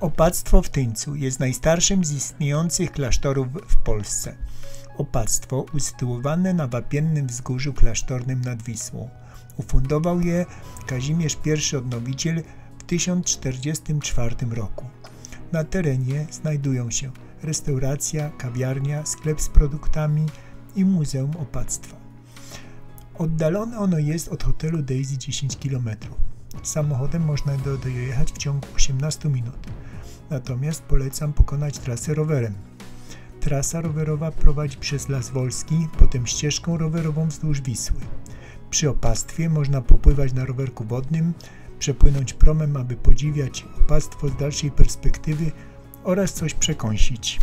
Opactwo w Tyńcu jest najstarszym z istniejących klasztorów w Polsce. Opactwo usytuowane na Wapiennym Wzgórzu Klasztornym nad Wisłą. Ufundował je Kazimierz I Odnowiciel w 1044 roku. Na terenie znajdują się restauracja, kawiarnia, sklep z produktami i muzeum opactwa. Oddalone ono jest od hotelu Daisy 10 km. Samochodem można dojechać w ciągu 18 minut. Natomiast polecam pokonać trasę rowerem. Trasa rowerowa prowadzi przez Las Wolski, potem ścieżką rowerową wzdłuż Wisły. Przy opactwie można popływać na rowerku wodnym, przepłynąć promem, aby podziwiać opactwo z dalszej perspektywy oraz coś przekąsić.